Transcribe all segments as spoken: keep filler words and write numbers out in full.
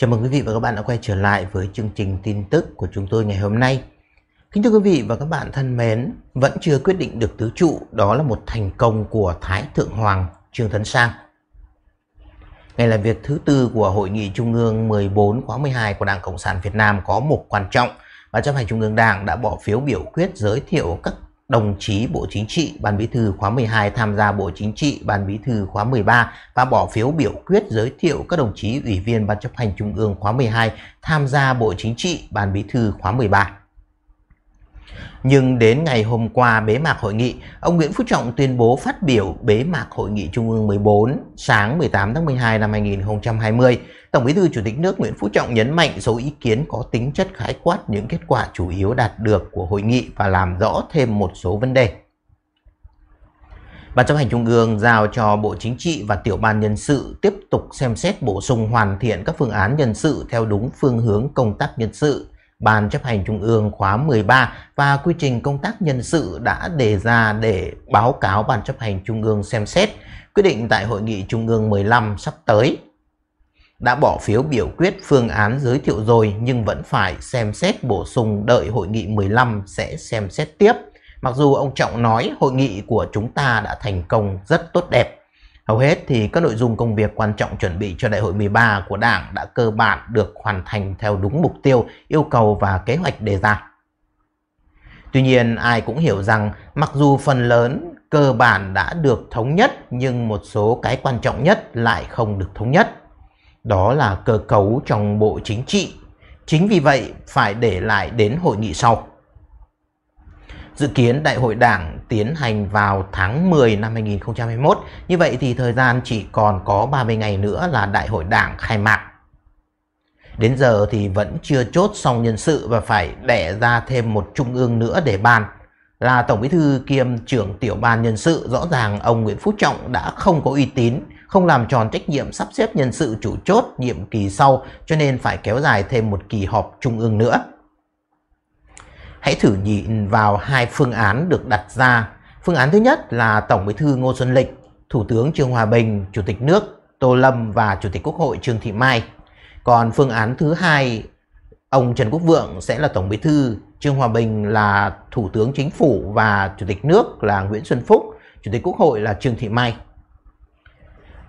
Chào mừng quý vị và các bạn đã quay trở lại với chương trình tin tức của chúng tôi ngày hôm nay. Kính thưa quý vị và các bạn thân mến, vẫn chưa quyết định được tứ trụ, đó là một thành công của Thái Thượng Hoàng Trương Tấn Sang. Ngày làm việc thứ tư của Hội nghị Trung ương mười bốn khóa mười hai của Đảng Cộng sản Việt Nam có một quan trọng. Ban chấp hành Trung ương Đảng đã bỏ phiếu biểu quyết giới thiệu các đồng chí Bộ Chính trị, Ban Bí thư khóa mười hai tham gia Bộ Chính trị, Ban Bí thư khóa mười ba và bỏ phiếu biểu quyết giới thiệu các đồng chí Ủy viên Ban chấp hành Trung ương khóa mười hai tham gia Bộ Chính trị, Ban Bí thư khóa mười ba. Nhưng đến ngày hôm qua bế mạc hội nghị, ông Nguyễn Phú Trọng tuyên bố phát biểu bế mạc Hội nghị Trung ương mười bốn sáng mười tám tháng mười hai năm hai nghìn không trăm hai mươi. Tổng Bí thư Chủ tịch nước Nguyễn Phú Trọng nhấn mạnh số ý kiến có tính chất khái quát những kết quả chủ yếu đạt được của hội nghị và làm rõ thêm một số vấn đề. Ban chấp hành Trung ương giao cho Bộ Chính trị và Tiểu ban Nhân sự tiếp tục xem xét bổ sung hoàn thiện các phương án nhân sự theo đúng phương hướng công tác nhân sự. Ban chấp hành Trung ương khóa mười ba và quy trình công tác nhân sự đã đề ra để báo cáo Ban chấp hành Trung ương xem xét, quyết định tại Hội nghị Trung ương mười lăm sắp tới. Đã bỏ phiếu biểu quyết phương án giới thiệu rồi nhưng vẫn phải xem xét bổ sung, đợi Hội nghị mười lăm sẽ xem xét tiếp. Mặc dù ông Trọng nói hội nghị của chúng ta đã thành công rất tốt đẹp. Hầu hết thì các nội dung công việc quan trọng chuẩn bị cho Đại hội mười ba của Đảng đã cơ bản được hoàn thành theo đúng mục tiêu, yêu cầu và kế hoạch đề ra. Tuy nhiên, ai cũng hiểu rằng mặc dù phần lớn cơ bản đã được thống nhất nhưng một số cái quan trọng nhất lại không được thống nhất. Đó là cơ cấu trong Bộ Chính trị. Chính vì vậy phải để lại đến hội nghị sau. Dự kiến Đại hội Đảng tiến hành vào tháng mười năm hai nghìn không trăm hai mươi mốt, như vậy thì thời gian chỉ còn có ba mươi ngày nữa là Đại hội Đảng khai mạc. Đến giờ thì vẫn chưa chốt xong nhân sự và phải đẻ ra thêm một trung ương nữa để bàn. Là Tổng Bí thư kiêm trưởng Tiểu ban Nhân sự, rõ ràng ông Nguyễn Phú Trọng đã không có uy tín, không làm tròn trách nhiệm sắp xếp nhân sự chủ chốt nhiệm kỳ sau, cho nên phải kéo dài thêm một kỳ họp trung ương nữa. Hãy thử nhìn vào hai phương án được đặt ra. Phương án thứ nhất là Tổng Bí thư Ngô Xuân Lịch, Thủ tướng Trương Hòa Bình, Chủ tịch nước Tô Lâm và Chủ tịch Quốc hội Trương Thị Mai. Còn phương án thứ hai, ông Trần Quốc Vượng sẽ là Tổng Bí thư, Trương Hòa Bình là Thủ tướng Chính phủ và Chủ tịch nước là Nguyễn Xuân Phúc, Chủ tịch Quốc hội là Trương Thị Mai.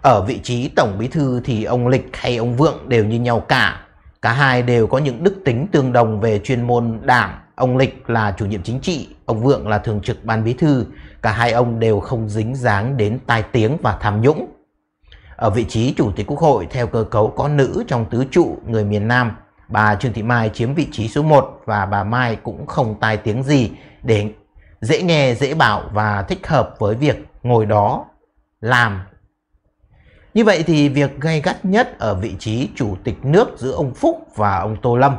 Ở vị trí Tổng Bí thư thì ông Lịch hay ông Vượng đều như nhau cả. Cả hai đều có những đức tính tương đồng về chuyên môn Đảng. Ông Lịch là chủ nhiệm chính trị, ông Vượng là thường trực Ban Bí thư. Cả hai ông đều không dính dáng đến tai tiếng và tham nhũng. Ở vị trí Chủ tịch Quốc hội theo cơ cấu có nữ trong tứ trụ người miền Nam, bà Trương Thị Mai chiếm vị trí số một và bà Mai cũng không tai tiếng gì, để dễ nghe, dễ bảo và thích hợp với việc ngồi đó làm. Như vậy thì việc gay gắt nhất ở vị trí Chủ tịch nước giữa ông Phúc và ông Tô Lâm.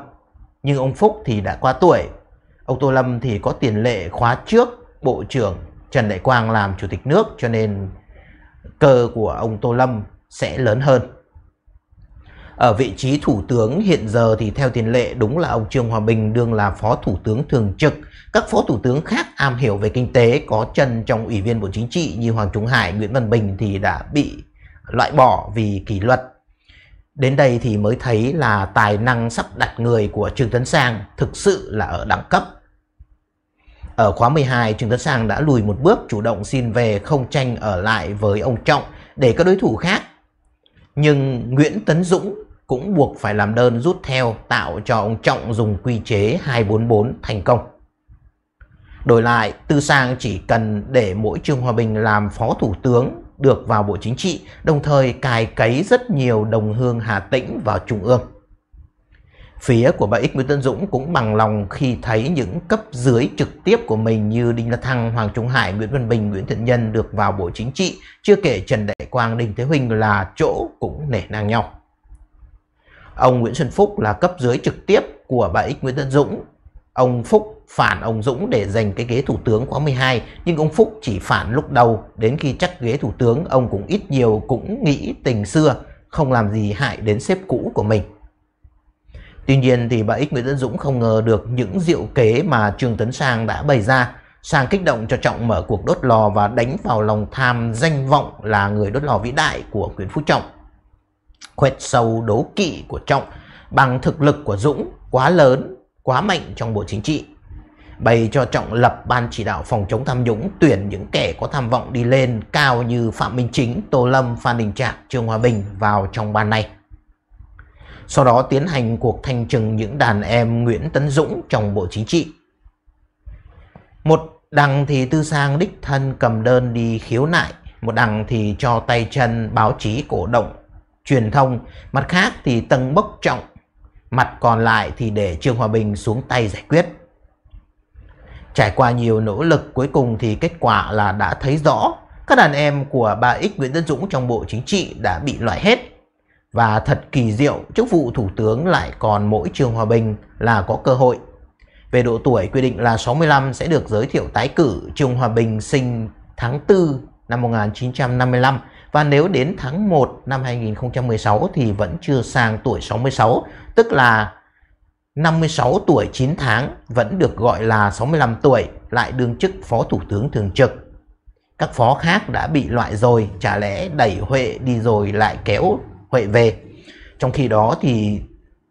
Nhưng ông Phúc thì đã quá tuổi. Ông Tô Lâm thì có tiền lệ khóa trước Bộ trưởng Trần Đại Quang làm Chủ tịch nước, cho nên cơ của ông Tô Lâm sẽ lớn hơn. Ở vị trí Thủ tướng hiện giờ thì theo tiền lệ đúng là ông Trương Hòa Bình đương là Phó Thủ tướng Thường trực. Các Phó Thủ tướng khác am hiểu về kinh tế, có chân trong Ủy viên Bộ Chính trị như Hoàng Trung Hải, Nguyễn Văn Bình thì đã bị loại bỏ vì kỷ luật. Đến đây thì mới thấy là tài năng sắp đặt người của Trương Tấn Sang thực sự là ở đẳng cấp. Ở khóa mười hai, Trương Tấn Sang đã lùi một bước, chủ động xin về không tranh ở lại với ông Trọng để các đối thủ khác. Nhưng Nguyễn Tấn Dũng cũng buộc phải làm đơn rút theo, tạo cho ông Trọng dùng quy chế hai bốn bốn thành công. Đổi lại, Tư Sang chỉ cần để mỗi Trương Hòa Bình làm Phó Thủ tướng được vào Bộ Chính trị, đồng thời cài cấy rất nhiều đồng hương Hà Tĩnh vào Trung ương. Phía của bà Ích Nguyễn Tấn Dũng cũng bằng lòng khi thấy những cấp dưới trực tiếp của mình như Đinh La Thăng, Hoàng Trung Hải, Nguyễn Văn Bình, Nguyễn Thị Nhân được vào Bộ Chính trị, chưa kể Trần Đại Quang, Đinh Thế Huynh là chỗ cũng nể nang nhau. Ông Nguyễn Xuân Phúc là cấp dưới trực tiếp của bà Ích Nguyễn Tấn Dũng. Ông Phúc phản ông Dũng để giành cái ghế Thủ tướng khóa mười hai, nhưng ông Phúc chỉ phản lúc đầu, đến khi chắc ghế Thủ tướng ông cũng ít nhiều cũng nghĩ tình xưa, không làm gì hại đến sếp cũ của mình. Tuy nhiên thì bà Ích Nguyễn Tấn Dũng không ngờ được những diệu kế mà Trương Tấn Sang đã bày ra. Sang kích động cho Trọng mở cuộc đốt lò và đánh vào lòng tham danh vọng là người đốt lò vĩ đại của Nguyễn Phú Trọng. Khoét sâu đố kỵ của Trọng bằng thực lực của Dũng quá lớn, quá mạnh trong Bộ Chính trị, bày cho Trọng lập Ban Chỉ đạo Phòng chống tham nhũng, tuyển những kẻ có tham vọng đi lên cao như Phạm Minh Chính, Tô Lâm, Phan Đình Trạc, Trương Hòa Bình vào trong ban này. Sau đó tiến hành cuộc thanh trừng những đàn em Nguyễn Tấn Dũng trong Bộ Chính trị. Một đằng thì Tư Sang đích thân cầm đơn đi khiếu nại, một đằng thì cho tay chân báo chí cổ động, truyền thông, mặt khác thì tầng bốc Trọng, mặt còn lại thì để Trương Hòa Bình xuống tay giải quyết. Trải qua nhiều nỗ lực, cuối cùng thì kết quả là đã thấy rõ các đàn em của bà X Nguyễn Tấn Dũng trong Bộ Chính trị đã bị loại hết. Và thật kỳ diệu, chức vụ Thủ tướng lại còn mỗi Trương Hòa Bình là có cơ hội. Về độ tuổi quy định là sáu mươi lăm sẽ được giới thiệu tái cử. Trương Hòa Bình sinh tháng tư năm một nghìn chín trăm năm mươi lăm và nếu đến tháng một năm hai nghìn không trăm mười sáu thì vẫn chưa sang tuổi sáu mươi sáu, tức là năm mươi sáu tuổi chín tháng vẫn được gọi là sáu mươi lăm tuổi, lại đương chức Phó Thủ tướng Thường trực. Các phó khác đã bị loại rồi, chả lẽ đẩy Huệ đi rồi lại kéo Huệ về. Trong khi đó thì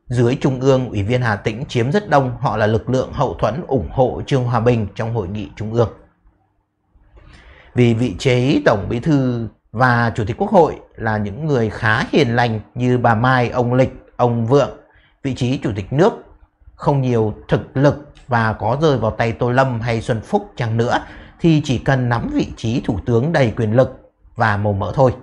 dưới Trung ương, Ủy viên Hà Tĩnh chiếm rất đông, họ là lực lượng hậu thuẫn ủng hộ Trương Hòa Bình trong Hội nghị Trung ương. Vì vị trí Tổng Bí thư và Chủ tịch Quốc hội là những người khá hiền lành như bà Mai, ông Lịch, ông Vượng, vị trí Chủ tịch nước không nhiều thực lực và có rơi vào tay Tô Lâm hay Xuân Phúc chăng nữa thì chỉ cần nắm vị trí Thủ tướng đầy quyền lực và màu mỡ thôi.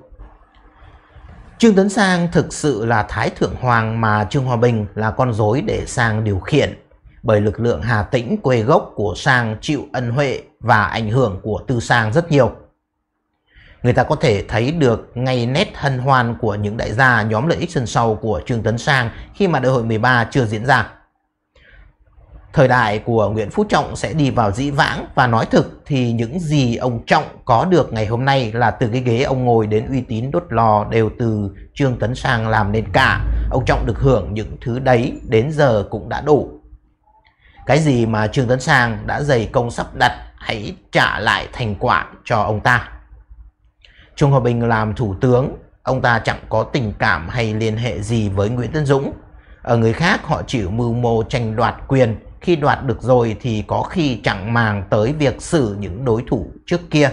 Trương Tấn Sang thực sự là Thái Thượng Hoàng mà Trương Hòa Bình là con rối để Sang điều khiển, bởi lực lượng Hà Tĩnh quê gốc của Sang chịu ân huệ và ảnh hưởng của Tư Sang rất nhiều. Người ta có thể thấy được ngay nét hân hoan của những đại gia nhóm lợi ích sân sau của Trương Tấn Sang khi mà đại hội mười ba chưa diễn ra. Thời đại của Nguyễn Phú Trọng sẽ đi vào dĩ vãng, và nói thực thì những gì ông Trọng có được ngày hôm nay là từ cái ghế ông ngồi đến uy tín đốt lò đều từ Trương Tấn Sang làm nên cả. Ông Trọng được hưởng những thứ đấy đến giờ cũng đã đủ. Cái gì mà Trương Tấn Sang đã dày công sắp đặt hãy trả lại thành quả cho ông ta. Trương Hòa Bình làm Thủ tướng, ông ta chẳng có tình cảm hay liên hệ gì với Nguyễn Tấn Dũng. Ở người khác họ chỉ mưu mô tranh đoạt quyền, khi đoạt được rồi thì có khi chẳng màng tới việc xử những đối thủ trước kia.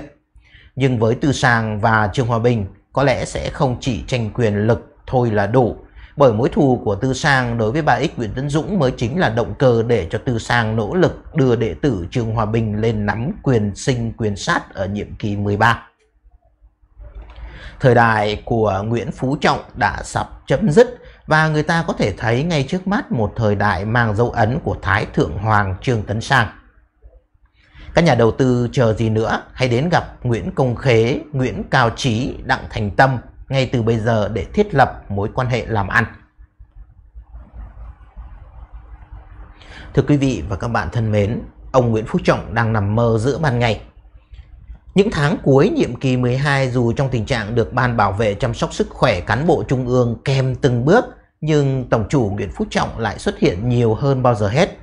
Nhưng với Tư Sang và Trương Hòa Bình có lẽ sẽ không chỉ tranh quyền lực thôi là đủ, bởi mối thù của Tư Sang đối với bà X Nguyễn Tấn Dũng mới chính là động cơ để cho Tư Sang nỗ lực đưa đệ tử Trương Hòa Bình lên nắm quyền sinh quyền sát ở nhiệm kỳ mười ba. Thời đại của Nguyễn Phú Trọng đã sắp chấm dứt, và người ta có thể thấy ngay trước mắt một thời đại mang dấu ấn của Thái Thượng Hoàng Trương Tấn Sang. Các nhà đầu tư chờ gì nữa, hãy đến gặp Nguyễn Công Khế, Nguyễn Cao Trí, Đặng Thành Tâm ngay từ bây giờ để thiết lập mối quan hệ làm ăn. Thưa quý vị và các bạn thân mến, ông Nguyễn Phú Trọng đang nằm mơ giữa ban ngày. Những tháng cuối nhiệm kỳ mười hai, dù trong tình trạng được Ban Bảo vệ chăm sóc sức khỏe cán bộ Trung ương kèm từng bước, nhưng Tổng chủ Nguyễn Phú Trọng lại xuất hiện nhiều hơn bao giờ hết.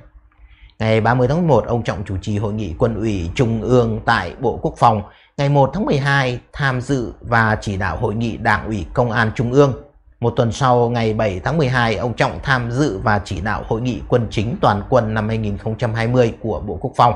Ngày ba mươi tháng một, ông Trọng chủ trì Hội nghị Quân ủy Trung ương tại Bộ Quốc phòng. Ngày một tháng mười hai, tham dự và chỉ đạo Hội nghị Đảng ủy Công an Trung ương. Một tuần sau, ngày bảy tháng mười hai, ông Trọng tham dự và chỉ đạo Hội nghị Quân chính toàn quân năm hai nghìn không trăm hai mươi của Bộ Quốc phòng.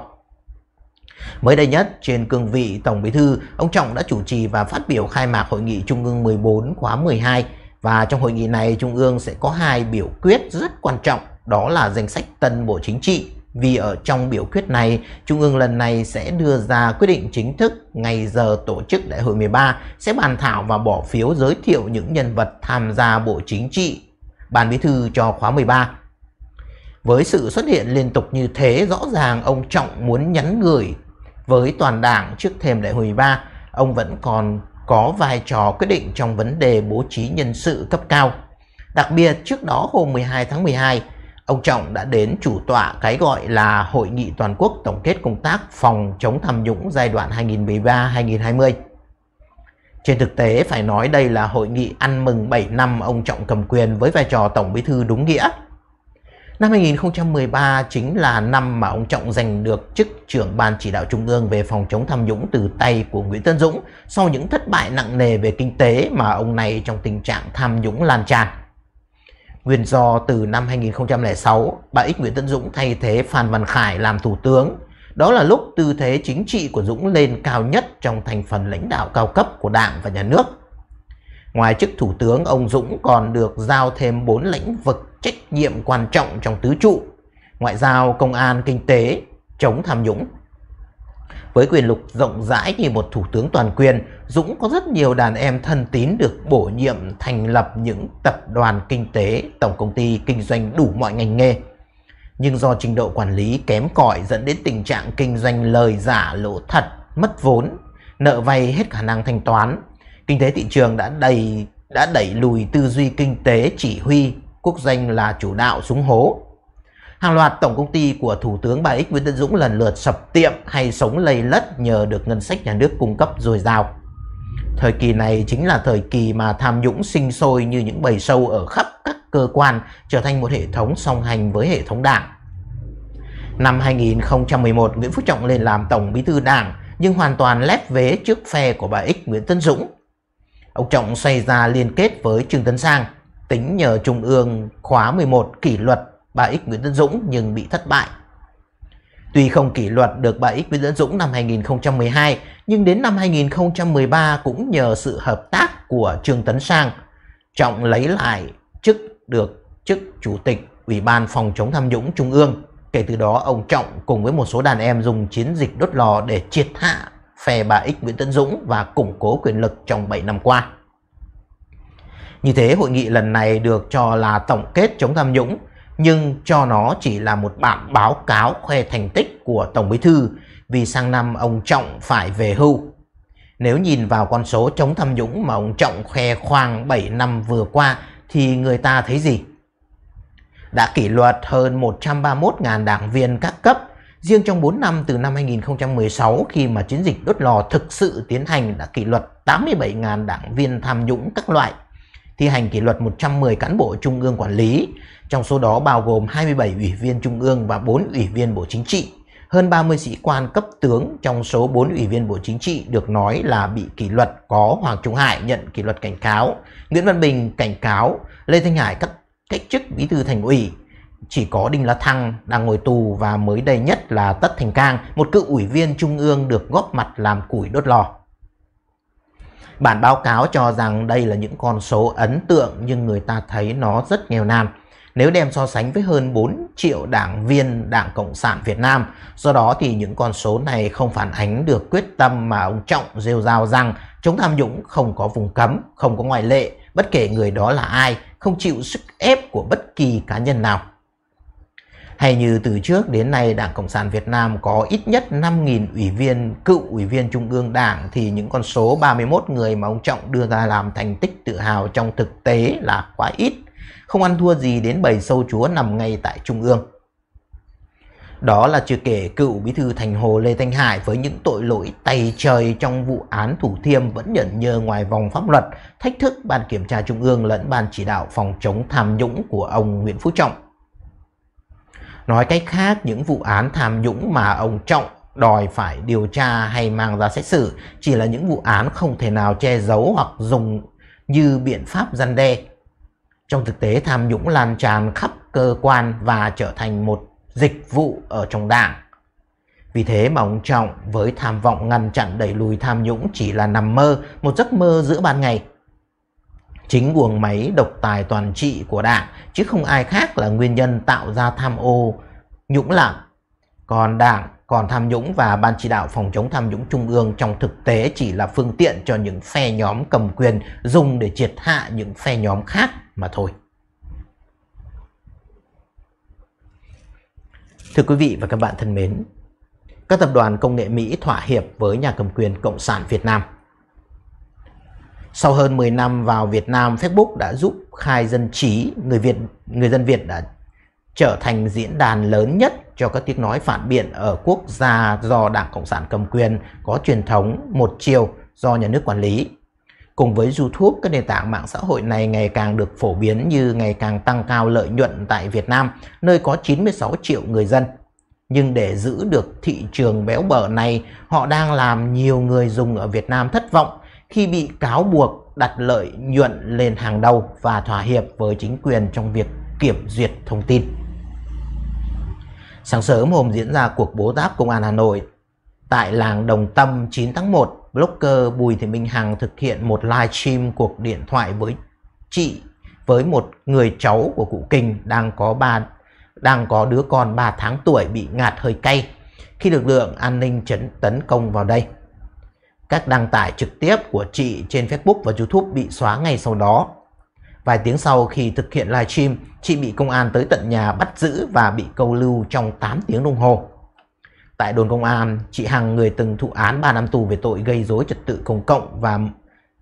Mới đây nhất, trên cương vị Tổng Bí thư, ông Trọng đã chủ trì và phát biểu khai mạc Hội nghị Trung ương mười bốn khóa mười hai. Và trong hội nghị này, Trung ương sẽ có hai biểu quyết rất quan trọng, đó là danh sách tân Bộ Chính trị. Vì ở trong biểu quyết này, Trung ương lần này sẽ đưa ra quyết định chính thức ngày giờ tổ chức Đại hội mười ba, sẽ bàn thảo và bỏ phiếu giới thiệu những nhân vật tham gia Bộ Chính trị, Ban Bí thư cho khóa mười ba. Với sự xuất hiện liên tục như thế, rõ ràng ông Trọng muốn nhắn gửi với toàn đảng trước thềm Đại hội mười ba, ông vẫn còn có vai trò quyết định trong vấn đề bố trí nhân sự cấp cao. Đặc biệt, trước đó hôm mười hai tháng mười hai, ông Trọng đã đến chủ tọa cái gọi là Hội nghị Toàn quốc tổng kết công tác phòng chống tham nhũng giai đoạn hai nghìn không trăm mười ba đến hai nghìn không trăm hai mươi. Trên thực tế, phải nói đây là hội nghị ăn mừng bảy năm ông Trọng cầm quyền với vai trò Tổng Bí thư đúng nghĩa. Năm hai nghìn không trăm mười ba chính là năm mà ông Trọng giành được chức trưởng Ban Chỉ đạo Trung ương về phòng chống tham nhũng từ tay của Nguyễn Tấn Dũng sau những thất bại nặng nề về kinh tế mà ông này trong tình trạng tham nhũng lan tràn. Nguyên do từ năm hai nghìn không trăm lẻ sáu, bà Ích Nguyễn Tấn Dũng thay thế Phan Văn Khải làm thủ tướng. Đó là lúc tư thế chính trị của Dũng lên cao nhất trong thành phần lãnh đạo cao cấp của Đảng và Nhà nước. Ngoài chức thủ tướng, ông Dũng còn được giao thêm bốn lĩnh vực trách nhiệm quan trọng trong tứ trụ: ngoại giao, công an, kinh tế, chống tham nhũng. Với quyền lực rộng rãi như một thủ tướng toàn quyền, Dũng có rất nhiều đàn em thân tín được bổ nhiệm thành lập những tập đoàn kinh tế, tổng công ty kinh doanh đủ mọi ngành nghề. Nhưng do trình độ quản lý kém cỏi dẫn đến tình trạng kinh doanh lời giả lỗ thật, mất vốn, nợ vay hết khả năng thanh toán. Kinh tế thị trường đã đẩy, đã đẩy lùi tư duy kinh tế chỉ huy, quốc doanh là chủ đạo xuống hố. Hàng loạt tổng công ty của Thủ tướng bà Ích Nguyễn Tấn Dũng lần lượt sập tiệm hay sống lây lất nhờ được ngân sách nhà nước cung cấp dồi dào. Thời kỳ này chính là thời kỳ mà tham nhũng sinh sôi như những bầy sâu ở khắp các cơ quan, trở thành một hệ thống song hành với hệ thống Đảng. Năm hai nghìn không trăm mười một, Nguyễn Phú Trọng lên làm Tổng Bí thư Đảng nhưng hoàn toàn lép vế trước phe của bà Ích Nguyễn Tấn Dũng. Ông Trọng xoay ra liên kết với Trương Tấn Sang, tính nhờ Trung ương khóa mười một kỷ luật bà Ích Nguyễn Tấn Dũng nhưng bị thất bại. Tuy không kỷ luật được bà Ích Nguyễn Tấn Dũng năm hai nghìn không trăm mười hai, nhưng đến năm hai nghìn không trăm mười ba cũng nhờ sự hợp tác của Trương Tấn Sang, Trọng lấy lại chức được chức Chủ tịch Ủy ban Phòng chống tham nhũng Trung ương. Kể từ đó, ông Trọng cùng với một số đàn em dùng chiến dịch đốt lò để triệt hạ phe bà Ích Nguyễn Tấn Dũng và củng cố quyền lực trong bảy năm qua. Như thế, hội nghị lần này được cho là tổng kết chống tham nhũng, nhưng cho nó chỉ là một bản báo cáo khoe thành tích của Tổng Bí thư, vì sang năm ông Trọng phải về hưu. Nếu nhìn vào con số chống tham nhũng mà ông Trọng khoe khoang bảy năm vừa qua thì người ta thấy gì? Đã kỷ luật hơn một trăm ba mươi mốt nghìn đảng viên các cấp. Riêng trong bốn năm từ năm hai nghìn không trăm mười sáu, khi mà chiến dịch đốt lò thực sự tiến hành, đã kỷ luật tám mươi bảy nghìn đảng viên tham nhũng các loại, thi hành kỷ luật một trăm mười cán bộ Trung ương quản lý, trong số đó bao gồm hai mươi bảy ủy viên Trung ương và bốn ủy viên Bộ Chính trị, hơn ba mươi sĩ quan cấp tướng, trong số bốn ủy viên Bộ Chính trị được nói là bị kỷ luật có Hoàng Trung Hải nhận kỷ luật cảnh cáo, Nguyễn Văn Bình cảnh cáo, Lê Thanh Hải cách, cách chức Bí thư Thành ủy, chỉ có Đinh La Thăng đang ngồi tù và mới đây nhất là Tất Thành Cang, một cựu ủy viên Trung ương được góp mặt làm củi đốt lò. Bản báo cáo cho rằng đây là những con số ấn tượng nhưng người ta thấy nó rất nghèo nàn nếu đem so sánh với hơn bốn triệu đảng viên Đảng Cộng sản Việt Nam. Do đó thì những con số này không phản ánh được quyết tâm mà ông Trọng rêu rao rằng chống tham nhũng không có vùng cấm, không có ngoại lệ, bất kể người đó là ai, không chịu sức ép của bất kỳ cá nhân nào. Hay như từ trước đến nay Đảng Cộng sản Việt Nam có ít nhất năm nghìn ủy viên, cựu ủy viên Trung ương Đảng, thì những con số ba mươi mốt người mà ông Trọng đưa ra làm thành tích tự hào trong thực tế là quá ít, không ăn thua gì đến bầy sâu chúa nằm ngay tại Trung ương. Đó là chưa kể cựu Bí thư Thành Hồ Lê Thanh Hải với những tội lỗi tày trời trong vụ án Thủ Thiêm vẫn nhẫn nhơ ngoài vòng pháp luật, thách thức Ban Kiểm tra Trung ương lẫn Ban Chỉ đạo Phòng chống tham nhũng của ông Nguyễn Phú Trọng. Nói cách khác, những vụ án tham nhũng mà ông Trọng đòi phải điều tra hay mang ra xét xử chỉ là những vụ án không thể nào che giấu hoặc dùng như biện pháp răn đe. Trong thực tế, tham nhũng lan tràn khắp cơ quan và trở thành một dịch vụ ở trong Đảng. Vì thế mà ông Trọng với tham vọng ngăn chặn đẩy lùi tham nhũng chỉ là nằm mơ, một giấc mơ giữa ban ngày. Chính guồng máy độc tài toàn trị của Đảng chứ không ai khác là nguyên nhân tạo ra tham ô, nhũng lạm. Còn Đảng, còn tham nhũng và Ban Chỉ đạo Phòng chống tham nhũng Trung ương trong thực tế chỉ là phương tiện cho những phe nhóm cầm quyền dùng để triệt hạ những phe nhóm khác mà thôi. Thưa quý vị và các bạn thân mến, các tập đoàn công nghệ Mỹ thỏa hiệp với nhà cầm quyền Cộng sản Việt Nam. Sau hơn mười năm vào Việt Nam, Facebook đã giúp khai dân trí, người Việt, người dân Việt đã trở thành diễn đàn lớn nhất cho các tiếng nói phản biện ở quốc gia do Đảng Cộng sản cầm quyền, có truyền thống một chiều do nhà nước quản lý. Cùng với YouTube, các nền tảng mạng xã hội này ngày càng được phổ biến như ngày càng tăng cao lợi nhuận tại Việt Nam, nơi có chín mươi sáu triệu người dân. Nhưng để giữ được thị trường béo bở này, họ đang làm nhiều người dùng ở Việt Nam thất vọng khi bị cáo buộc đặt lợi nhuận lên hàng đầu và thỏa hiệp với chính quyền trong việc kiểm duyệt thông tin. Sáng sớm hôm diễn ra cuộc bố giáp Công an Hà Nội, tại làng Đồng Tâm chín tháng một, blogger Bùi Thị Minh Hằng thực hiện một live stream cuộc điện thoại với chị với một người cháu của cụ Kình đang có ba đang có đứa con ba tháng tuổi bị ngạt hơi cay khi lực lượng an ninh chấn tấn công vào đây. Các đăng tải trực tiếp của chị trên Facebook và YouTube bị xóa ngay sau đó. Vài tiếng sau khi thực hiện livestream, chị bị công an tới tận nhà bắt giữ và bị câu lưu trong tám tiếng đồng hồ. Tại đồn công an, chị Hằng, người từng thụ án ba năm tù về tội gây rối trật tự công cộng và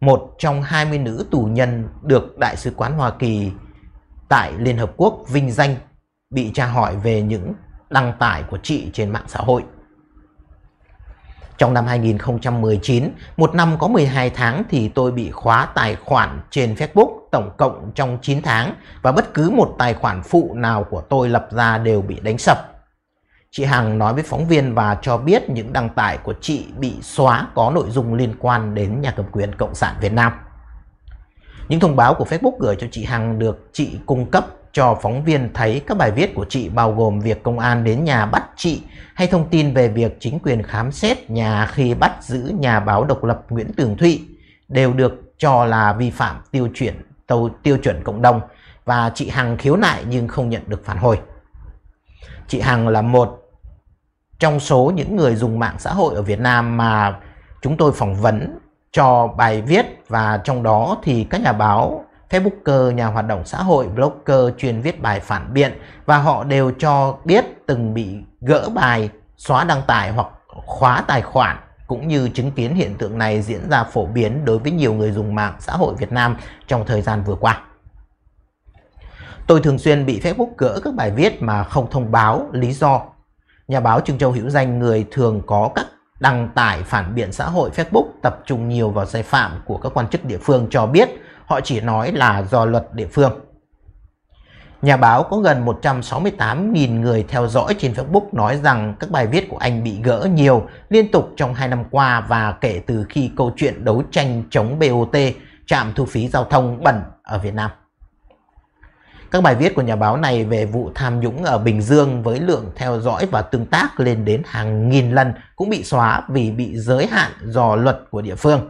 một trong hai mươi nữ tù nhân được Đại sứ quán Hoa Kỳ tại Liên Hợp Quốc vinh danh, bị tra hỏi về những đăng tải của chị trên mạng xã hội. Trong năm hai nghìn không trăm mười chín, một năm có mười hai tháng thì tôi bị khóa tài khoản trên Facebook tổng cộng trong chín tháng và bất cứ một tài khoản phụ nào của tôi lập ra đều bị đánh sập. Chị Hằng nói với phóng viên và cho biết những đăng tải của chị bị xóa có nội dung liên quan đến nhà cầm quyền Cộng sản Việt Nam. Những thông báo của Facebook gửi cho chị Hằng được chị cung cấp cho phóng viên thấy các bài viết của chị bao gồm việc công an đến nhà bắt chị hay thông tin về việc chính quyền khám xét nhà khi bắt giữ nhà báo độc lập Nguyễn Tường Thụy đều được cho là vi phạm tiêu chuẩn, tiêu chuẩn cộng đồng và chị Hằng khiếu nại nhưng không nhận được phản hồi. Chị Hằng là một trong số những người dùng mạng xã hội ở Việt Nam mà chúng tôi phỏng vấn cho bài viết và trong đó thì các nhà báo, Facebooker, nhà hoạt động xã hội, blogger chuyên viết bài phản biện và họ đều cho biết từng bị gỡ bài, xóa đăng tải hoặc khóa tài khoản cũng như chứng kiến hiện tượng này diễn ra phổ biến đối với nhiều người dùng mạng xã hội Việt Nam trong thời gian vừa qua. Tôi thường xuyên bị Facebook gỡ các bài viết mà không thông báo lý do. Nhà báo Trương Châu Hữu Danh, người thường có các đăng tải phản biện xã hội Facebook tập trung nhiều vào sai phạm của các quan chức địa phương cho biết họ chỉ nói là do luật địa phương. Nhà báo có gần một trăm sáu mươi tám nghìn người theo dõi trên Facebook nói rằng các bài viết của anh bị gỡ nhiều liên tục trong hai năm qua và kể từ khi câu chuyện đấu tranh chống bê o tê, trạm thu phí giao thông bẩn ở Việt Nam. Các bài viết của nhà báo này về vụ tham nhũng ở Bình Dương với lượng theo dõi và tương tác lên đến hàng nghìn lần cũng bị xóa vì bị giới hạn do luật của địa phương.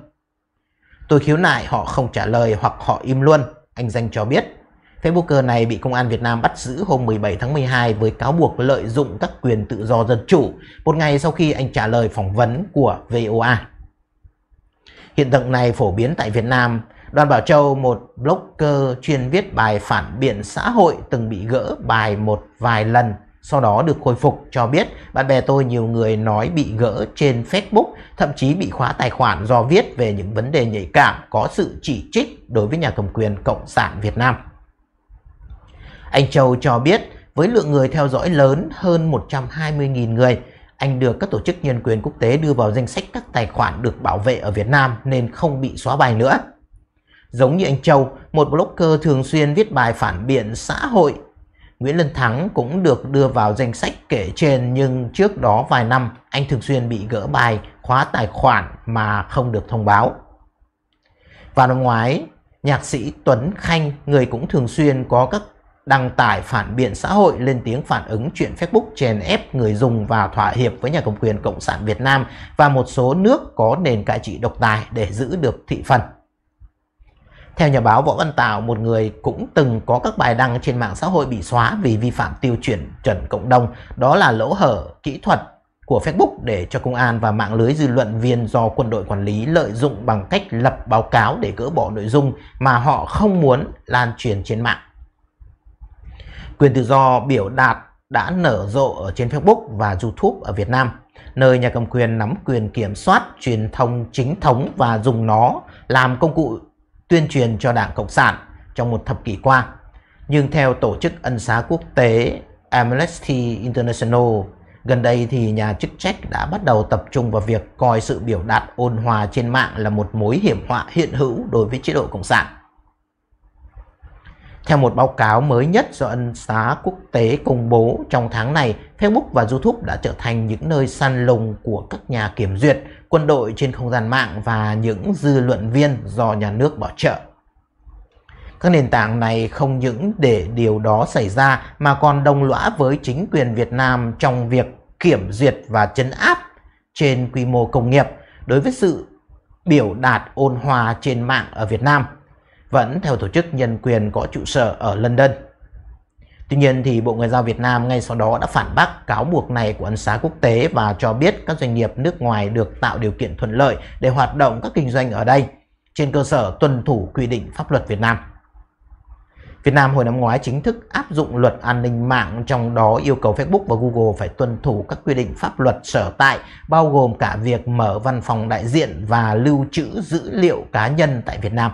Tôi khiếu nại họ không trả lời hoặc họ im luôn, anh Danh cho biết. Facebooker này bị Công an Việt Nam bắt giữ hôm mười bảy tháng mười hai với cáo buộc lợi dụng các quyền tự do dân chủ, một ngày sau khi anh trả lời phỏng vấn của vê o a. Hiện tượng này phổ biến tại Việt Nam. Đoàn Bảo Châu, một blogger chuyên viết bài phản biện xã hội từng bị gỡ bài một vài lần, sau đó được khôi phục, cho biết bạn bè tôi nhiều người nói bị gỡ trên Facebook, thậm chí bị khóa tài khoản do viết về những vấn đề nhạy cảm có sự chỉ trích đối với nhà cầm quyền Cộng sản Việt Nam. Anh Châu cho biết với lượng người theo dõi lớn hơn một trăm hai mươi nghìn người, anh được các tổ chức nhân quyền quốc tế đưa vào danh sách các tài khoản được bảo vệ ở Việt Nam nên không bị xóa bài nữa. Giống như anh Châu, một blogger thường xuyên viết bài phản biện xã hội, Nguyễn Lân Thắng cũng được đưa vào danh sách kể trên nhưng trước đó vài năm anh thường xuyên bị gỡ bài, khóa tài khoản mà không được thông báo. Vào năm ngoái, nhạc sĩ Tuấn Khanh, người cũng thường xuyên có các đăng tải phản biện xã hội, lên tiếng phản ứng chuyện Facebook chèn ép người dùng và thỏa hiệp với nhà cầm quyền Cộng sản Việt Nam và một số nước có nền cai trị độc tài để giữ được thị phần. Theo nhà báo Võ Văn Tạo, một người cũng từng có các bài đăng trên mạng xã hội bị xóa vì vi phạm tiêu chuẩn chuẩn cộng đồng, đó là lỗ hở kỹ thuật của Facebook để cho công an và mạng lưới dư luận viên do quân đội quản lý lợi dụng bằng cách lập báo cáo để gỡ bỏ nội dung mà họ không muốn lan truyền trên mạng. Quyền tự do biểu đạt đã nở rộ ở trên Facebook và YouTube ở Việt Nam, nơi nhà cầm quyền nắm quyền kiểm soát truyền thông chính thống và dùng nó làm công cụ tuyên truyền cho Đảng Cộng sản trong một thập kỷ qua. Nhưng theo tổ chức ân xá quốc tế Amnesty International, gần đây thì nhà chức trách đã bắt đầu tập trung vào việc coi sự biểu đạt ôn hòa trên mạng là một mối hiểm họa hiện hữu đối với chế độ Cộng sản. Theo một báo cáo mới nhất do ân xá quốc tế công bố trong tháng này, Facebook và YouTube đã trở thành những nơi săn lùng của các nhà kiểm duyệt, quân đội trên không gian mạng và những dư luận viên do nhà nước bảo trợ. Các nền tảng này không những để điều đó xảy ra mà còn đồng lõa với chính quyền Việt Nam trong việc kiểm duyệt và trấn áp trên quy mô công nghiệp đối với sự biểu đạt ôn hòa trên mạng ở Việt Nam, vẫn theo tổ chức nhân quyền có trụ sở ở London. Tuy nhiên thì Bộ Ngoại giao Việt Nam ngay sau đó đã phản bác cáo buộc này của ân xá quốc tế và cho biết các doanh nghiệp nước ngoài được tạo điều kiện thuận lợi để hoạt động các kinh doanh ở đây trên cơ sở tuân thủ quy định pháp luật Việt Nam. Việt Nam hồi năm ngoái chính thức áp dụng luật an ninh mạng, trong đó yêu cầu Facebook và Google phải tuân thủ các quy định pháp luật sở tại, bao gồm cả việc mở văn phòng đại diện và lưu trữ dữ liệu cá nhân tại Việt Nam.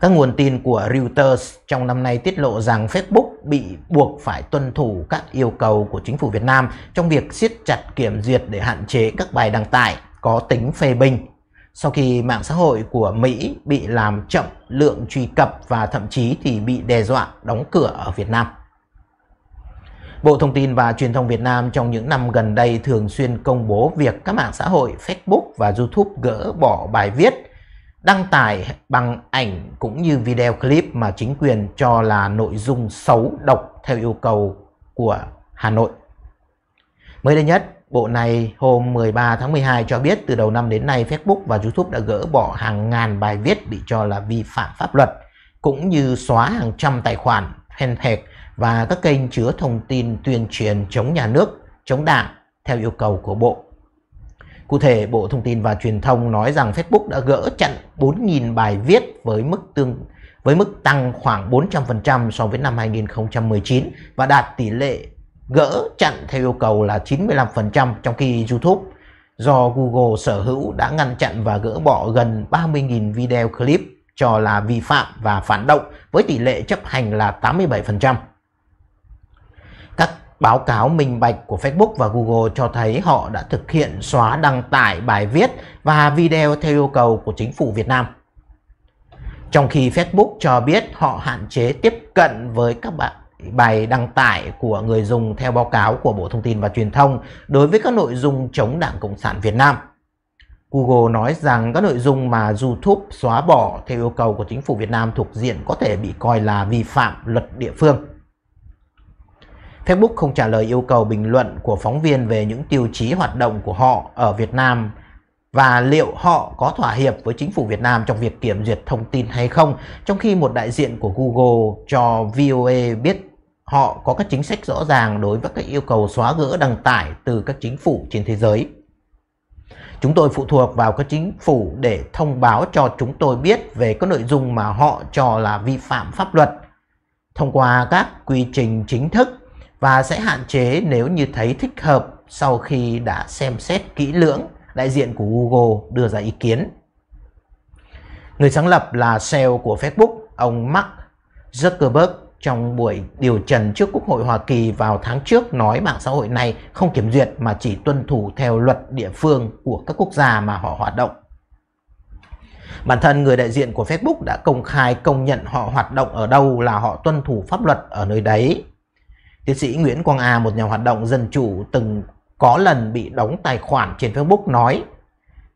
Các nguồn tin của Reuters trong năm nay tiết lộ rằng Facebook bị buộc phải tuân thủ các yêu cầu của chính phủ Việt Nam trong việc siết chặt kiểm duyệt để hạn chế các bài đăng tải có tính phê bình, sau khi mạng xã hội của Mỹ bị làm chậm lượng truy cập và thậm chí thì bị đe dọa đóng cửa ở Việt Nam. Bộ Thông tin và Truyền thông Việt Nam trong những năm gần đây thường xuyên công bố việc các mạng xã hội Facebook và YouTube gỡ bỏ bài viết, đăng tải bằng ảnh cũng như video clip mà chính quyền cho là nội dung xấu độc theo yêu cầu của Hà Nội. Mới đây nhất, Bộ này hôm mười ba tháng mười hai cho biết từ đầu năm đến nay Facebook và YouTube đã gỡ bỏ hàng ngàn bài viết bị cho là vi phạm pháp luật, cũng như xóa hàng trăm tài khoản, fanpage và các kênh chứa thông tin tuyên truyền chống nhà nước, chống đảng theo yêu cầu của Bộ. Cụ thể, Bộ Thông tin và Truyền thông nói rằng Facebook đã gỡ chặn bốn nghìn bài viết với mức tương với mức tăng khoảng bốn trăm phần trăm so với năm hai nghìn không trăm mười chín và đạt tỷ lệ gỡ chặn theo yêu cầu là chín mươi lăm phần trăm, trong khi YouTube do Google sở hữu đã ngăn chặn và gỡ bỏ gần ba mươi nghìn video clip cho là vi phạm và phản động với tỷ lệ chấp hành là tám mươi bảy phần trăm. Các báo cáo minh bạch của Facebook và Google cho thấy họ đã thực hiện xóa đăng tải bài viết và video theo yêu cầu của chính phủ Việt Nam, trong khi Facebook cho biết họ hạn chế tiếp cận với các bạn bài đăng tải của người dùng theo báo cáo của Bộ Thông tin và Truyền thông đối với các nội dung chống Đảng Cộng sản Việt Nam. Google nói rằng các nội dung mà YouTube xóa bỏ theo yêu cầu của chính phủ Việt Nam thuộc diện có thể bị coi là vi phạm luật địa phương. Facebook không trả lời yêu cầu bình luận của phóng viên về những tiêu chí hoạt động của họ ở Việt Nam và liệu họ có thỏa hiệp với chính phủ Việt Nam trong việc kiểm duyệt thông tin hay không, trong khi một đại diện của Google cho vê o a biết họ có các chính sách rõ ràng đối với các yêu cầu xóa gỡ đăng tải từ các chính phủ trên thế giới. Chúng tôi phụ thuộc vào các chính phủ để thông báo cho chúng tôi biết về các nội dung mà họ cho là vi phạm pháp luật thông qua các quy trình chính thức và sẽ hạn chế nếu như thấy thích hợp sau khi đã xem xét kỹ lưỡng, đại diện của Google đưa ra ý kiến. Người sáng lập là xê e ô của Facebook, ông Mark Zuckerberg, trong buổi điều trần trước Quốc hội Hoa Kỳ vào tháng trước nói mạng xã hội này không kiểm duyệt mà chỉ tuân thủ theo luật địa phương của các quốc gia mà họ hoạt động. Bản thân người đại diện của Facebook đã công khai công nhận họ hoạt động ở đâu là họ tuân thủ pháp luật ở nơi đấy. Tiến sĩ Nguyễn Quang A, một nhà hoạt động dân chủ từng có lần bị đóng tài khoản trên Facebook, nói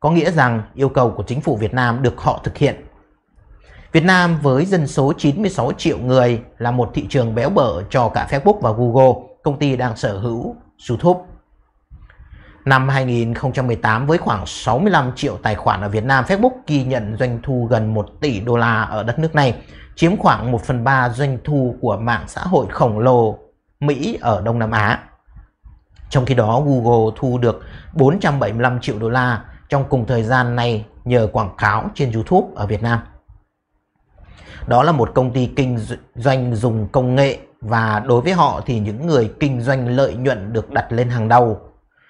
có nghĩa rằng yêu cầu của chính phủ Việt Nam được họ thực hiện. Việt Nam với dân số chín mươi sáu triệu người là một thị trường béo bở cho cả Facebook và Google, công ty đang sở hữu YouTube. Năm hai nghìn không trăm mười tám với khoảng sáu mươi lăm triệu tài khoản ở Việt Nam, Facebook ghi nhận doanh thu gần một tỷ đô la ở đất nước này, chiếm khoảng một phần ba doanh thu của mạng xã hội khổng lồ Mỹ ở Đông Nam Á. Trong khi đó, Google thu được bốn trăm bảy mươi lăm triệu đô la trong cùng thời gian này nhờ quảng cáo trên YouTube ở Việt Nam. Đó là một công ty kinh doanh dùng công nghệ và đối với họ thì những người kinh doanh lợi nhuận được đặt lên hàng đầu.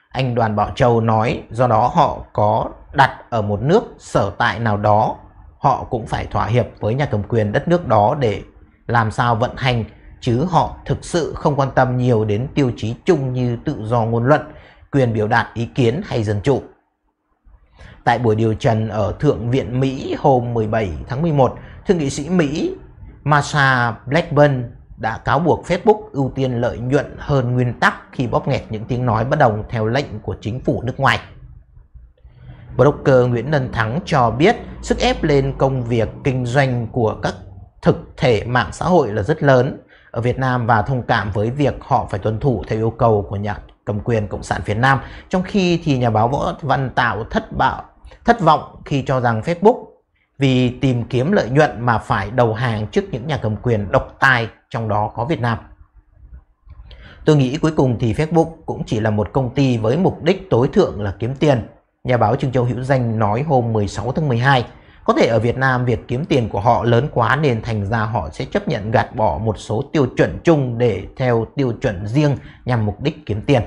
Anh Đoàn Bảo Châu nói do đó họ có đặt ở một nước sở tại nào đó, họ cũng phải thỏa hiệp với nhà cầm quyền đất nước đó để làm sao vận hành, chứ họ thực sự không quan tâm nhiều đến tiêu chí chung như tự do ngôn luận, quyền biểu đạt ý kiến hay dân chủ. Tại buổi điều trần ở Thượng viện Mỹ hôm mười bảy tháng mười một, Thượng nghị sĩ Mỹ Marsha Blackburn đã cáo buộc Facebook ưu tiên lợi nhuận hơn nguyên tắc khi bóp nghẹt những tiếng nói bất đồng theo lệnh của chính phủ nước ngoài. Blogger Nguyễn Lân Thắng cho biết sức ép lên công việc kinh doanh của các thực thể mạng xã hội là rất lớn ở Việt Nam và thông cảm với việc họ phải tuân thủ theo yêu cầu của nhà cầm quyền Cộng sản Việt Nam, trong khi thì nhà báo Võ Văn Tạo thất bạo, thất vọng khi cho rằng Facebook vì tìm kiếm lợi nhuận mà phải đầu hàng trước những nhà cầm quyền độc tài, trong đó có Việt Nam. Tôi nghĩ cuối cùng thì Facebook cũng chỉ là một công ty với mục đích tối thượng là kiếm tiền, nhà báo Trương Châu Hữu Danh nói hôm mười sáu tháng mười hai. Có thể ở Việt Nam việc kiếm tiền của họ lớn quá nên thành ra họ sẽ chấp nhận gạt bỏ một số tiêu chuẩn chung để theo tiêu chuẩn riêng nhằm mục đích kiếm tiền.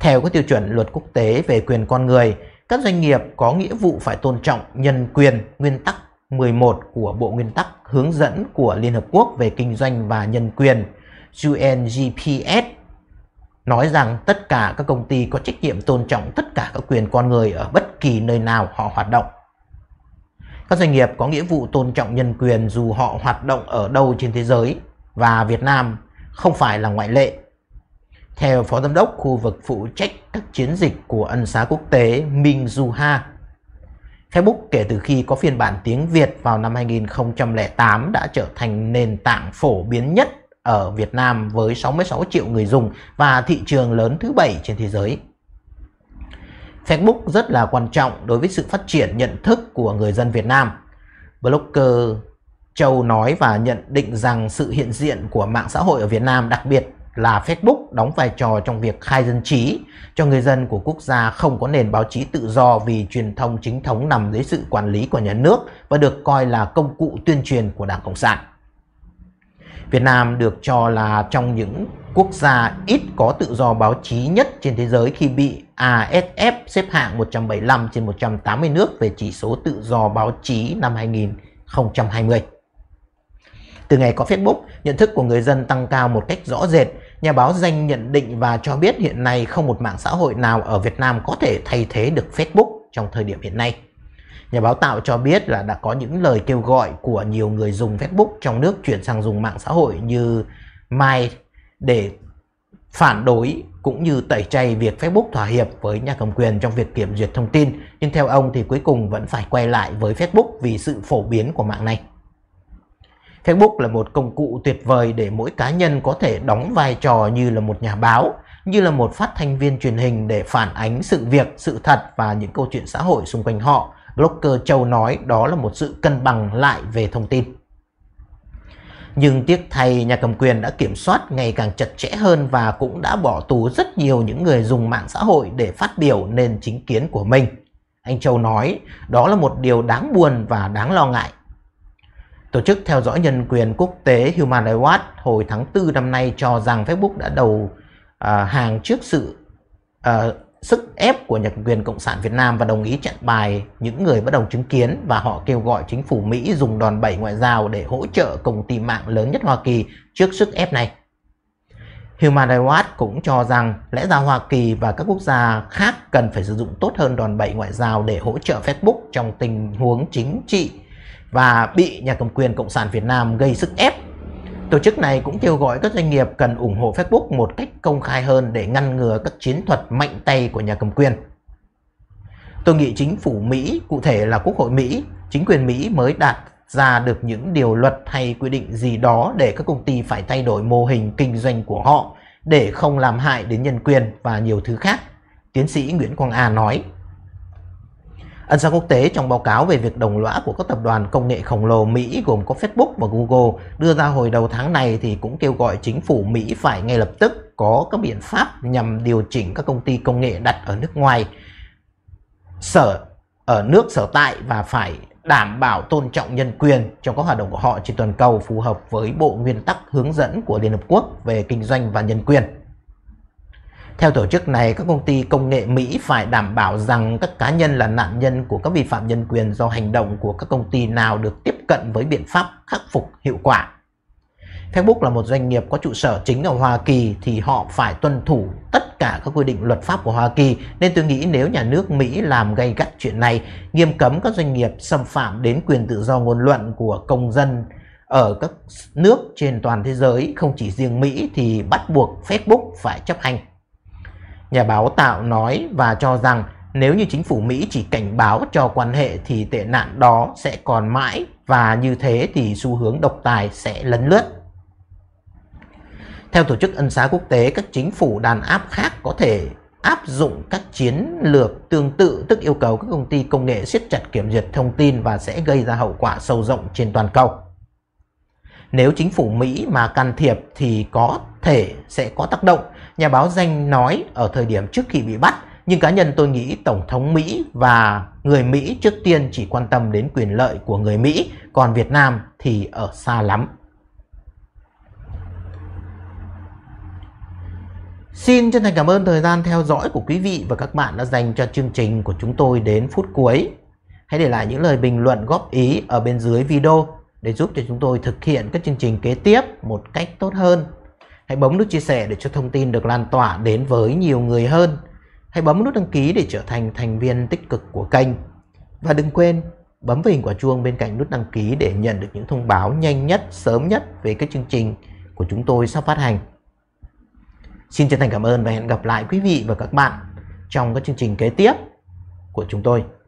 Theo các tiêu chuẩn luật quốc tế về quyền con người, các doanh nghiệp có nghĩa vụ phải tôn trọng nhân quyền, nguyên tắc mười một của Bộ Nguyên tắc hướng dẫn của Liên Hợp Quốc về kinh doanh và nhân quyền U N G P S nói rằng tất cả các công ty có trách nhiệm tôn trọng tất cả các quyền con người ở bất kỳ nơi nào họ hoạt động. Các doanh nghiệp có nghĩa vụ tôn trọng nhân quyền dù họ hoạt động ở đâu trên thế giới, và Việt Nam không phải là ngoại lệ. Theo Phó Giám đốc khu vực phụ trách các chiến dịch của Ân xá quốc tế Minh Juha, Facebook kể từ khi có phiên bản tiếng Việt vào năm hai nghìn không trăm lẻ tám đã trở thành nền tảng phổ biến nhất ở Việt Nam với sáu mươi sáu triệu người dùng và thị trường lớn thứ bảy trên thế giới. Facebook rất là quan trọng đối với sự phát triển nhận thức của người dân Việt Nam, blogger Châu nói, và nhận định rằng sự hiện diện của mạng xã hội ở Việt Nam, đặc biệt là Facebook, đóng vai trò trong việc khai dân trí cho người dân của quốc gia không có nền báo chí tự do vì truyền thông chính thống nằm dưới sự quản lý của nhà nước và được coi là công cụ tuyên truyền của Đảng Cộng sản. Việt Nam được cho là trong những quốc gia ít có tự do báo chí nhất trên thế giới khi bị A S F xếp hạng một trăm bảy mươi lăm trên một trăm tám mươi nước về chỉ số tự do báo chí năm hai nghìn không trăm hai mươi. Từ ngày có Facebook, nhận thức của người dân tăng cao một cách rõ rệt. Nhà báo Danh nhận định và cho biết hiện nay không một mạng xã hội nào ở Việt Nam có thể thay thế được Facebook trong thời điểm hiện nay. Nhà báo Tạo cho biết là đã có những lời kêu gọi của nhiều người dùng Facebook trong nước chuyển sang dùng mạng xã hội như Mai để phản đối cũng như tẩy chay việc Facebook thỏa hiệp với nhà cầm quyền trong việc kiểm duyệt thông tin. Nhưng theo ông thì cuối cùng vẫn phải quay lại với Facebook vì sự phổ biến của mạng này. Facebook là một công cụ tuyệt vời để mỗi cá nhân có thể đóng vai trò như là một nhà báo, như là một phát thanh viên truyền hình để phản ánh sự việc, sự thật và những câu chuyện xã hội xung quanh họ. Blogger Châu nói đó là một sự cân bằng lại về thông tin. Nhưng tiếc thay, nhà cầm quyền đã kiểm soát ngày càng chặt chẽ hơn và cũng đã bỏ tù rất nhiều những người dùng mạng xã hội để phát biểu nền chính kiến của mình. Anh Châu nói đó là một điều đáng buồn và đáng lo ngại. Tổ chức theo dõi nhân quyền quốc tế Human Rights Watch hồi tháng tư năm nay cho rằng Facebook đã đầu à, hàng trước sự à, sức ép của nhà cầm quyền Cộng sản Việt Nam và đồng ý chặn bài những người bất đồng chứng kiến, và họ kêu gọi chính phủ Mỹ dùng đòn bẩy ngoại giao để hỗ trợ công ty mạng lớn nhất Hoa Kỳ trước sức ép này. Human Rights Watch cũng cho rằng lẽ ra Hoa Kỳ và các quốc gia khác cần phải sử dụng tốt hơn đòn bẩy ngoại giao để hỗ trợ Facebook trong tình huống chính trị và bị nhà cầm quyền Cộng sản Việt Nam gây sức ép. Tổ chức này cũng kêu gọi các doanh nghiệp cần ủng hộ Facebook một cách công khai hơn để ngăn ngừa các chiến thuật mạnh tay của nhà cầm quyền. Tôi nghĩ chính phủ Mỹ, cụ thể là Quốc hội Mỹ, chính quyền Mỹ mới đạt ra được những điều luật hay quy định gì đó để các công ty phải thay đổi mô hình kinh doanh của họ để không làm hại đến nhân quyền và nhiều thứ khác, tiến sĩ Nguyễn Quang A nói. Ân xá quốc tế trong báo cáo về việc đồng lõa của các tập đoàn công nghệ khổng lồ Mỹ gồm có Facebook và Google đưa ra hồi đầu tháng này thì cũng kêu gọi chính phủ Mỹ phải ngay lập tức có các biện pháp nhằm điều chỉnh các công ty công nghệ đặt ở nước ngoài, sở ở nước sở tại và phải đảm bảo tôn trọng nhân quyền trong các hoạt động của họ trên toàn cầu phù hợp với Bộ Nguyên tắc hướng dẫn của Liên Hợp Quốc về kinh doanh và nhân quyền. Theo tổ chức này, các công ty công nghệ Mỹ phải đảm bảo rằng các cá nhân là nạn nhân của các vi phạm nhân quyền do hành động của các công ty nào được tiếp cận với biện pháp khắc phục hiệu quả. Facebook là một doanh nghiệp có trụ sở chính ở Hoa Kỳ thì họ phải tuân thủ tất cả các quy định luật pháp của Hoa Kỳ, nên tôi nghĩ nếu nhà nước Mỹ làm gay gắt chuyện này, nghiêm cấm các doanh nghiệp xâm phạm đến quyền tự do ngôn luận của công dân Ở các nước trên toàn thế giới, không chỉ riêng Mỹ, thì bắt buộc Facebook phải chấp hành. Nhà báo Tạo nói và cho rằng nếu như chính phủ Mỹ chỉ cảnh báo cho quan hệ thì tệ nạn đó sẽ còn mãi, và như thế thì xu hướng độc tài sẽ lấn lướt. Theo Tổ chức Ân xá Quốc tế, các chính phủ đàn áp khác có thể áp dụng các chiến lược tương tự, tức yêu cầu các công ty công nghệ siết chặt kiểm duyệt thông tin và sẽ gây ra hậu quả sâu rộng trên toàn cầu. Nếu chính phủ Mỹ mà can thiệp thì có thể sẽ có tác động. Nhà báo Danh nói ở thời điểm trước khi bị bắt, nhưng cá nhân tôi nghĩ Tổng thống Mỹ và người Mỹ trước tiên chỉ quan tâm đến quyền lợi của người Mỹ, còn Việt Nam thì ở xa lắm. Xin chân thành cảm ơn thời gian theo dõi của quý vị và các bạn đã dành cho chương trình của chúng tôi đến phút cuối. Hãy để lại những lời bình luận góp ý ở bên dưới video để giúp cho chúng tôi thực hiện các chương trình kế tiếp một cách tốt hơn. Hãy bấm nút chia sẻ để cho thông tin được lan tỏa đến với nhiều người hơn. Hãy bấm nút đăng ký để trở thành thành viên tích cực của kênh. Và đừng quên bấm vào hình quả chuông bên cạnh nút đăng ký để nhận được những thông báo nhanh nhất, sớm nhất về các chương trình của chúng tôi sắp phát hành. Xin chân thành cảm ơn và hẹn gặp lại quý vị và các bạn trong các chương trình kế tiếp của chúng tôi.